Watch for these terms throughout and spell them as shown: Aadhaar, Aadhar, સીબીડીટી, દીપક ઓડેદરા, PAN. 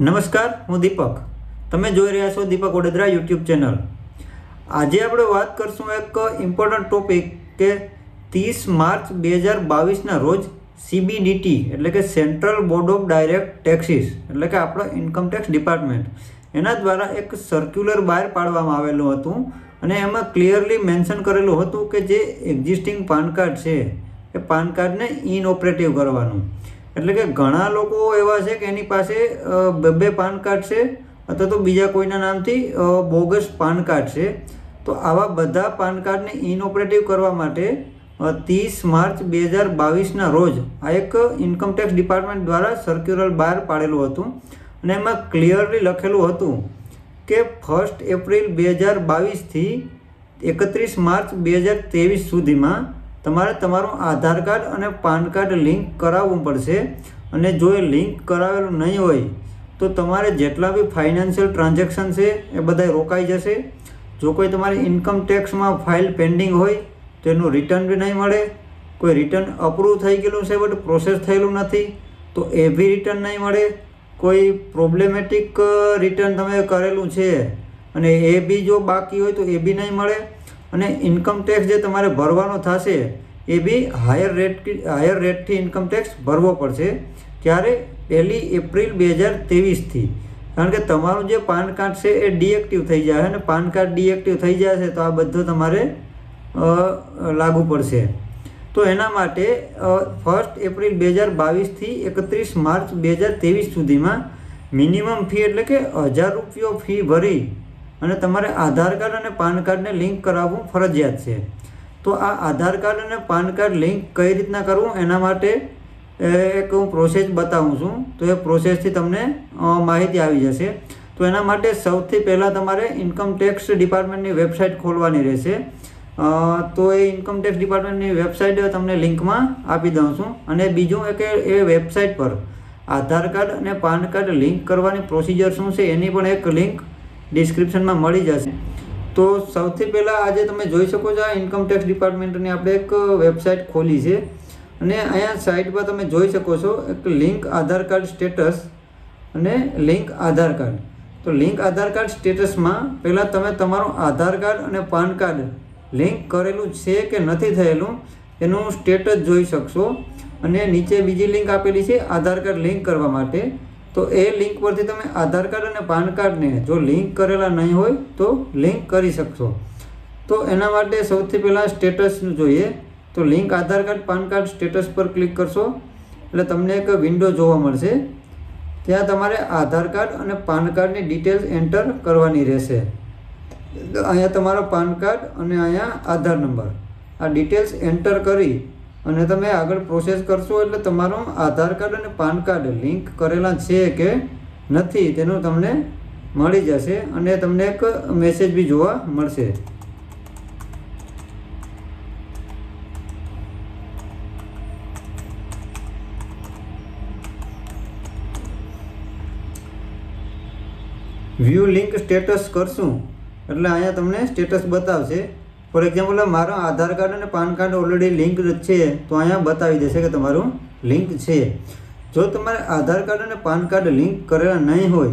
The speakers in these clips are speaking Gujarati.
નમસ્કાર, હું દીપક. તમે જોઈ રહ્યા છો દીપક ઓડેદરા યુટ્યુબ ચેનલ. આજે આપણે વાત કરશું એક ઇમ્પોર્ટન્ટ ટોપિક કે 30 માર્ચ 2022ના રોજ સીબીડીટી એટલે કે central board of direct taxes એટલે કે આપણો ઇન્કમટેક્સ ડિપાર્ટમેન્ટ એના દ્વારા એક સર્ક્યુલર બહાર પાડવામાં આવેલું હતું અને એમાં ક્લિયરલી મેન્શન કરેલું હતું કે જે એક્ઝિસ્ટિંગ પાન કાર્ડ છે એ પાન કાર્ડને ઇનઓપરેટિવ કરવાનું. એટલે કે ઘણા લોકો એવા છે કે એની પાસે બે પાન કાર્ડ છે અથવા તો બીજા કોઈના નામથી બોગસ પાન કાર્ડ છે. તો આવા બધા પાન કાર્ડને ઇનઓપરેટિવ કરવા માટે 30 માર્ચ 2022ના રોજ આ એક ઇન્કમટેક્સ ડિપાર્ટમેન્ટ દ્વારા સર્ક્યુલર બહાર પાડેલું હતું અને એમાં ક્લિયરલી લખેલું હતું કે 1 એપ્રિલ 2022થી 31 માર્ચ 2023 સુધીમાં તમારે તમારું આધાર કાર્ડ અને પાન કાર્ડ લિંક કરાવવું પડશે અને જો એ લિંક કરાવેલું નહીં હોય તો તમારે જેટલા બી ફાઇનાન્શિયલ ટ્રાન્ઝેક્શન છે એ બધા રોકાઈ જશે. જો કોઈ તમારી ઇન્કમ ટેક્સમાં ફાઇલ પેન્ડિંગ હોય તો એનું રિટર્ન બી નહીં મળે. કોઈ રિટર્ન અપ્રૂવ થઈ ગયેલું છે બટ પ્રોસેસ થયેલું નથી તો એ બી રિટર્ન નહીં મળે. કોઈ પ્રોબ્લેમેટિક રિટર્ન તમે કરેલું છે અને એ બી જો બાકી હોય તો એ બી નહીં મળે. અને ઇન્કમ ટેક્સ જે તમારે ભરવાનો થશે એ બી હાયર રેટથી ઇન્કમ ટેક્સ ભરવો પડશે. ત્યારે 1 એપ્રિલ 2023થી કારણ કે તમારું જે પાન કાર્ડ છે એ ડીએક્ટિવ થઈ જાય અને પાન કાર્ડ ડીએક્ટિવ થઈ જશે તો આ બધું તમારે લાગુ પડશે. તો એના માટે 1 એપ્રિલ 2022થી 31 માર્ચ 2023 સુધીમાં મિનિમમ ફી એટલે કે 1000 રૂપિયો ફી ભરી અને તમારે આધાર કાર્ડ અને પાન કાર્ડને લિંક કરાવવું ફરજિયાત છે. તો આ આધાર કાર્ડ અને પાન કાર્ડ લિંક કઈ રીતના કરવું એના માટે એક હું પ્રોસેસ બતાવું છું. તો એ પ્રોસેસથી તમને માહિતી આવી જશે. તો એના માટે સૌથી પહેલાં તમારે ઇન્કમ ટેક્સ ડિપાર્ટમેન્ટની વેબસાઇટ ખોલવાની રહેશે. તો એ ઇન્કમ ટેક્સ ડિપાર્ટમેન્ટની વેબસાઇટ તમને લિંકમાં આપી દઉં છું. અને બીજું કે એ વેબસાઇટ પર આધાર કાર્ડ અને પાન કાર્ડ લિંક કરવાની પ્રોસિજર શું છે એની પણ એક લિંક ડિસ્ક્રિપ્શનમાં મળી જશે. તો સૌથી પહેલાં આજે તમે જોઈ શકો છો આ ઇન્કમ ટેક્સ ડિપાર્ટમેન્ટની આપણે એક વેબસાઇટ ખોલી છે અને અહીંયા સાઇટ પર તમે જોઈ શકો છો એક લિંક આધાર કાર્ડ સ્ટેટસ અને લિંક આધાર કાર્ડ. તો લિંક આધાર કાર્ડ સ્ટેટસમાં પહેલાં તમે તમારું આધાર કાર્ડ અને પાન કાર્ડ લિંક કરેલું છે કે નથી થયેલું એનું સ્ટેટસ જોઈ શકશો. અને નીચે બીજી લિંક આપેલી છે આધાર કાર્ડ લિંક કરવા માટે. તો એ લિંક પરથી તમે આધાર કાર્ડ અને પાન કાર્ડને જો લિંક કરેલા નહીં હોય તો લિંક કરી શકશો. તો એના માટે સૌથી પહેલાં સ્ટેટસનું જોઈએ. તો link Aadhaar card PAN card status પર ક્લિક કરશો એટલે તમને એક વિન્ડો જોવા મળશે. ત્યાં તમારે આધાર કાર્ડ અને પાન કાર્ડની ડિટેલ્સ એન્ટર કરવાની રહેશે. અહીંયા તમારો પાન કાર્ડ અને અહીંયા આધાર નંબર આ ડિટેલ્સ એન્ટર કરી અને તમે આગળ પ્રોસેસ કરશો એટલે તમારો આધાર કાર્ડ અને પાન કાર્ડ લિંક કરેલા છે કે નથી તેનું તમને મળી જશે અને તમને એક મેસેજ બી જોવા મળશે. વ્યૂ લિંક સ્ટેટસ કરશું એટલે અહીંયા તમને સ્ટેટસ બતાવશે. ફોર એક્ઝામ્પલ મારો આધાર કાર્ડ અને પાન કાર્ડ ઓલરેડી લિંક છે તો અહીંયા બતાવી દેશે કે તમારું લિંક છે. જો તમારે આધાર કાર્ડ અને પાન કાર્ડ લિંક કરેલા નહીં હોય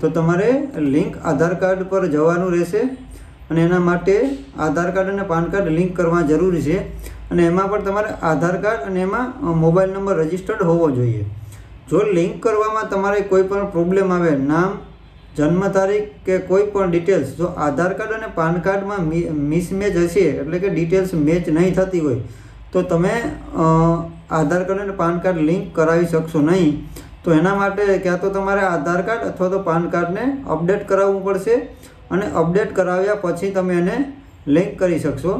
તો તમારે લિંક આધાર કાર્ડ પર જવાનું રહેશે અને એના માટે આધાર કાર્ડ અને પાન કાર્ડ લિંક કરવા જરૂરી છે. અને એમાં પણ તમારે આધાર કાર્ડ અને એમાં મોબાઈલ નંબર રજિસ્ટર્ડ હોવો જોઈએ. જો લિંક કરવામાં તમારે કોઈ પણ પ્રોબ્લેમ આવે નામ જન્મ તારીખ કે કોઈ પણ ડિટેલ્સ જો આધાર કાર્ડ અને પાન કાર્ડમાં મિસમેચ હશે એટલે કે ડિટેલ્સ મેચ નહીં થતી હોય તો તમે આધાર કાર્ડ અને પાન કાર્ડ લિંક કરાવી શકશો નહીં. તો એના માટે ક્યાં તો તમારે આધાર કાર્ડ અથવા તો પાન કાર્ડને અપડેટ કરાવવું પડશે અને અપડેટ કરાવ્યા પછી તમે એને લિંક કરી શકશો.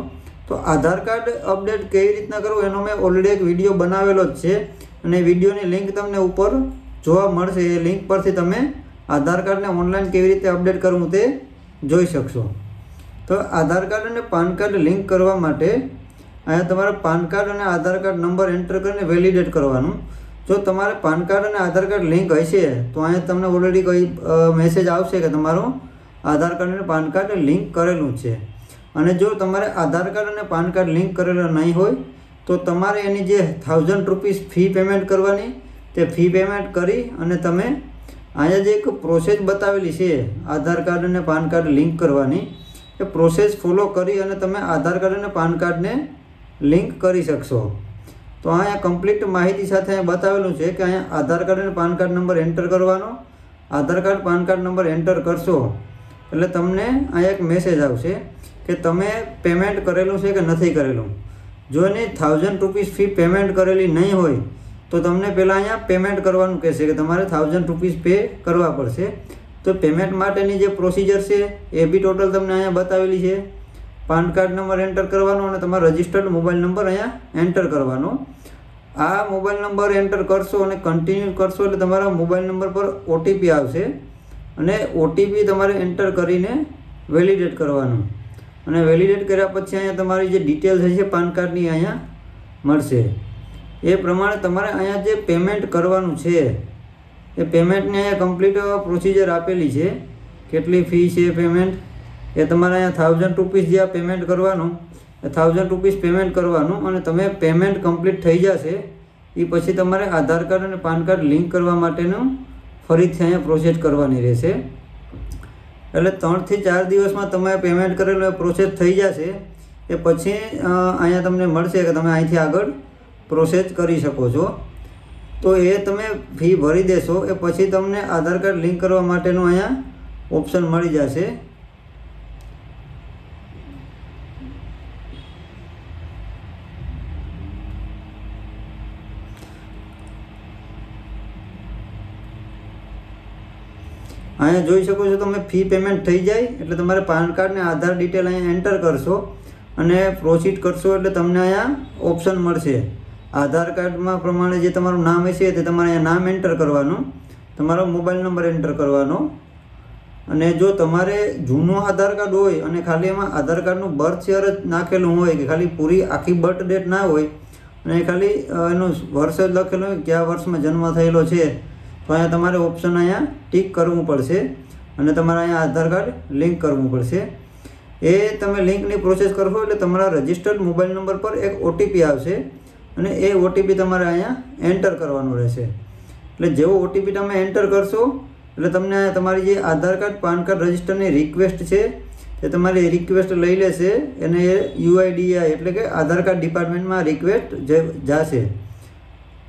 તો આધાર કાર્ડ અપડેટ કેવી રીતના કરવું એનો મેં ઓલરેડી એક વિડીયો બનાવેલો જ છે અને વિડીયોની લિંક તમને ઉપર જોવા મળશે. એ લિંક પરથી તમે આધાર કાર્ડને ઓનલાઈન કેવી રીતે અપડેટ કરવું તે જોઈ શકશો. તો આધાર કાર્ડ અને પાન કાર્ડ લિંક કરવા માટે અહીંયા તમારે પાન કાર્ડ અને આધાર કાર્ડ નંબર એન્ટર કરીને વેલિડેટ કરવાનું. જો તમારે પાન કાર્ડ અને આધાર કાર્ડ લિંક હશે તો અહીંયા તમને ઓલરેડી કોઈ મેસેજ આવશે કે તમારું આધાર કાર્ડ અને પાન કાર્ડ લિંક કરેલું છે. અને જો તમારે આધાર કાર્ડ અને પાન કાર્ડ લિંક કરેલા નહીં હોય તો તમારે એની જે 1000 રૂપીસ ફી પેમેન્ટ કરવાની તે ફી પેમેન્ટ કરી અને તમે आया जे एक प्रोसेस बतावेली है आधार कार्ड ने पान कार्ड लिंक करवानी। ए प्रोसेस फॉलो करी अने तमे आधार कार्ड ने पान कार्ड ने लिंक करी शकशो। तो अँ कम्प्लीट माहिती साथ बतावेलू है कि अँ आधार कार्ड ने पान कार्ड नंबर एंटर करवानो। Aadhaar card PAN card number enter करशो एटले तमने अँ एक मेसेज आवशे कि तमे पेमेंट करेलू है कि नहीं करेलू। जो एनी 1000 रुपीज फी पेमेंट करेली नहीं होय तो तमने पहला अँ पेमेंट करवानुं कहेशे कि तमारे 1000 रुपीज पे करवा पड़शे। तो पेमेंट माटेनी जे प्रोसिजर छे ए बी टोटल तमने अँ बतावेली है। पान कार्ड नंबर एंटर करवानो अने तमारो रजिस्टर्ड मोबाइल नंबर अँ एंटर करवानो। आ मोबाइल नंबर एंटर करशो अने कंटीन्यू करशो एटले तमारा मोबाइल नंबर पर ओटीपी आवशे अने ओटीपी तमारे एंटर करीने वेलिडेट करवानो। अने वेलिडेट कर्या पछी अँ तमारी जे डिटेल थशे पान कार्डनी अँ मळशे। ए प्रमाणे तमारे अहींया जे पेमेंट करवानुं छे ए पेमेंटनी अहींया कम्प्लीट प्रोसिजर आपेली छे। केटली फी छे पेमेंट ए तमारे अहींया 1000 रुपीज जे पेमेंट करवानुं 1000 रुपीज पेमेंट करवानुं। अने तमे पेमेंट कम्प्लीट थई जशे ई पछी तमारे आधार कार्ड अने पान कार्ड लिंक करवा माटेनुं फरीथी अहींया प्रोसेस करवानी रहेशे। एटले 3 થી 4 દિવસમાં तमे पेमेंट करेलुं प्रोसेस थई जशे। ए पछी अहींया तमने मळशे के तमे अहींथी आगळ प्रोसेस करी शको छो। तो ये तमे फी भरी देशो ए पछी तमने आधार कार्ड लिंक करवा माटेनो अहींया ऑप्शन मळी जशे। अहींया जोई शको छो तमे फी पेमेंट थई जाय एटले तमारे पान कार्ड ने आधार डिटेल अहींया एंटर करशो अने प्रोसीड करशो एटले तमने अहींया ऑप्शन मळशे। आधार कार्ड में प्रमाण जो तमारू नाम हशे ते तमारे नाम एंटर करवानुं, तमारो मोबाइल नंबर एंटर करवानो। अने जो तमारे जूनो आधार कार्ड होय अने खाली एमां आधार कार्डनुं बर्थ ईयर ज नाखेलुं होय कि खाली पूरी आखी बर्थ डेट ना होय अने खाली एनुं वर्ष ज लखेलुं होय क्या वर्ष में जन्म थयेलो छे तो अहींया तमारे ऑप्शन अहींया टीक करवुं पडशे अने तमारे अहींया आधार कार्ड लिंक करवुं पडशे। ए तमे लिंकनी प्रोसेस करशो एटले तमारा रजिस्टर्ड मोबाइल नंबर पर एक ओटीपी आवशे अने ए ओटीपी तमारे अहींया एंटर करवानो रहेशे। एटले जेवो ओटीपी तमे एंटर करशो एटले तमने अहींया तमारी जे आधार कार्ड पान कार्ड रजिस्टरनी रिक्वेस्ट छे ते तमारी रिक्वेस्ट लई लेशे अने यूआईडीआई एटले के आधार कार्ड डिपार्टमेंटमां रिक्वेस्ट जाशे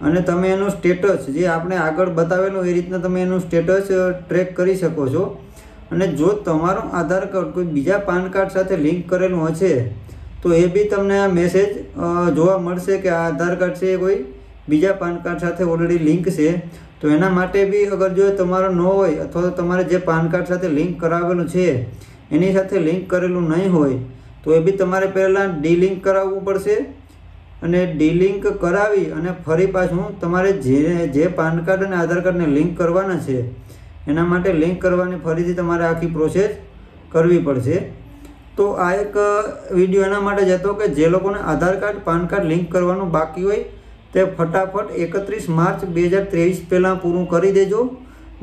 अने तमे एनुं स्टेटस जे आपणे आगळ बतावेलुं ए रीतना तमे एनुं स्टेटस ट्रेक करी शको छो। अने जो तमारो आधार कार्ड कोई बीजा पान कार्ड साथे लिंक करेलुं हशे तो ये भी तमने आ मेसेज जोवा मळशे कि आधार कार्ड से कोई बीजा पान कार्ड साथे ऑलरेडी लिंक से। तो एना माटे भी अगर जो तमारो न होय अथवा तो तमारे जे पान कार्ड साथे लिंक करावेलुं छे एनी साथे लिंक करेलुं नहीं होय तो ये भी तमारे पहला डीलिंक कराववुं पड़शे अने डीलिंक करावी अने फरी पाछुं तमारे जे पान कार्ड अने आधार कार्डने लिंक करवाना छे एना माटे लिंक करवानी फरीथी तमारे आखी प्रोसेस करवी पड़शे। तो आ एक विडियो एना माटे जतो कि जे लोकोने Aadhaar card PAN card link करवानुं बाकी होय ते फटाफट 31 मार्च 2023 पहेला पूरुं करी देजो।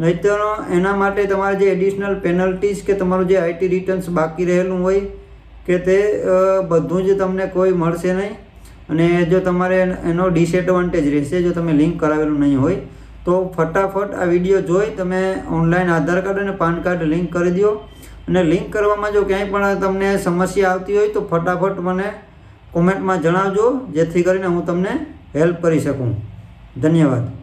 नहीतर एना माटे तमारे जे एडिशनल पेनल्टीज के तमारुं जे आईटी रिटर्न्स बाकी रहेलुं होय के ते बधुं ज तमने कोई मळशे नहीं अने जो तमारे एनो डिसएडवांटेज रहेशे जो तमे लिंक करावेलुं नहीं होय। तो फटाफट आ विडियो जोई तमे ऑनलाइन आधार कार्ड अने पान कार्ड लिंक करी दो अने लिंक करवामां जो क्यांय पण तमने समस्या आवती होय तो फटाफट मने कॉमेंट में जणावजो जेथी करीने हूँ तमने हेल्प करी सकूँ। धन्यवाद।